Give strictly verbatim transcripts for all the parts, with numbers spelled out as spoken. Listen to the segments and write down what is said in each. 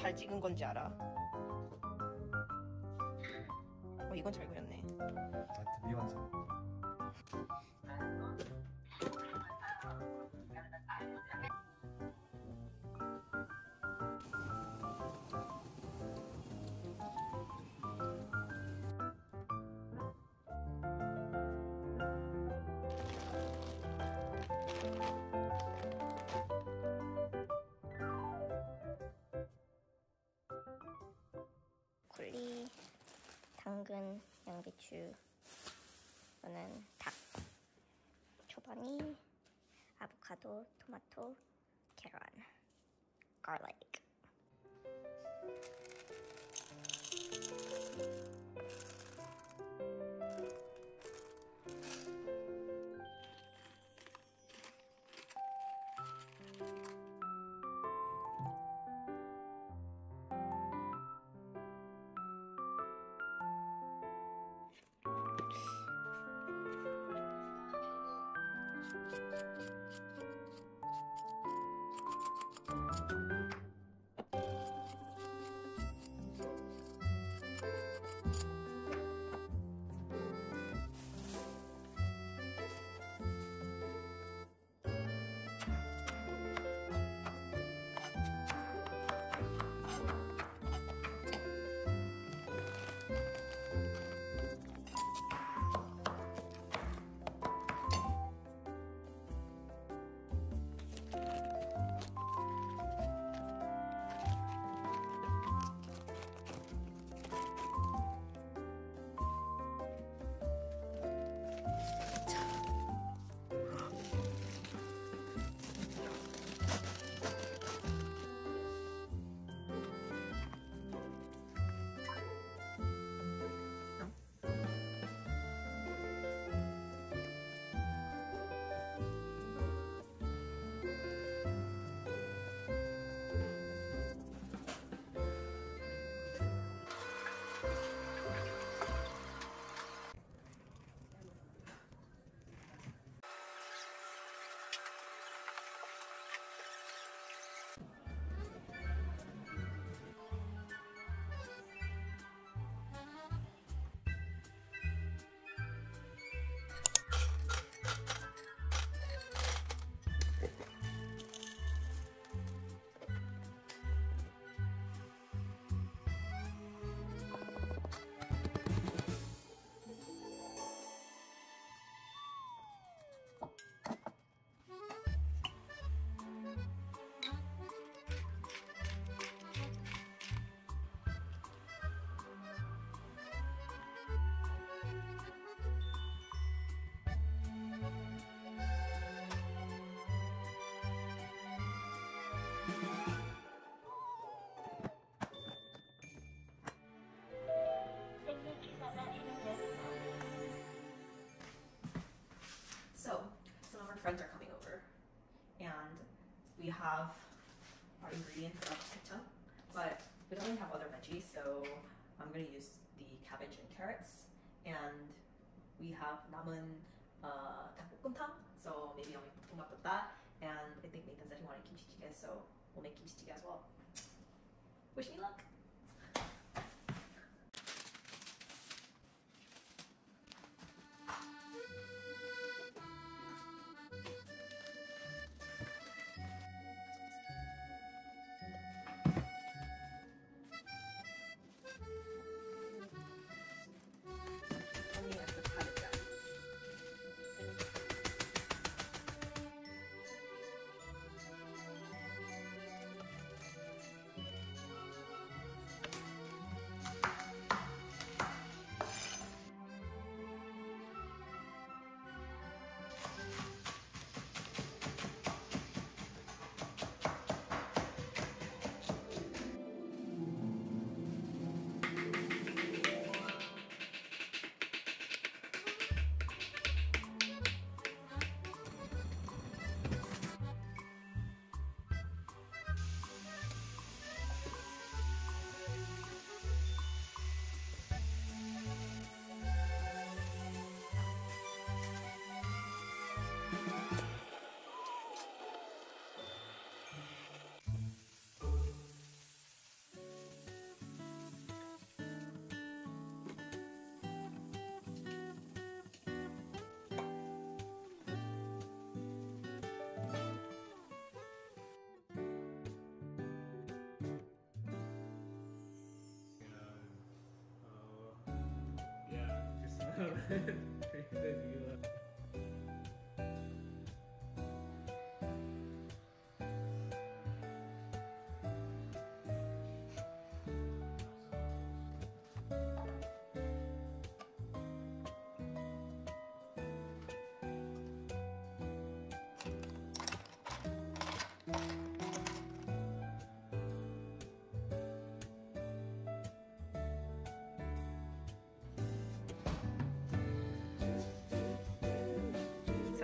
잘 찍은 건지 알아. 어, 이건 잘 그렸네. 나한테 미완성. 굴리, 당근, 양배추, 이거는 닭, 초바니, 아보카도, 토마토, 계란, garlic. So, some of our friends are coming over, and we have our ingredients for dakbokkeumtang, but we don't really have other veggies, so I'm going to use the cabbage and carrots, and we have 남은 uh, dakbokkeumtang, so maybe I'll make 볶음밥 with that, and I think Nathan said he wanted kimchi jjigae, so we'll make kimchi jjigae as well. Wish me luck! 네.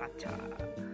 Racha.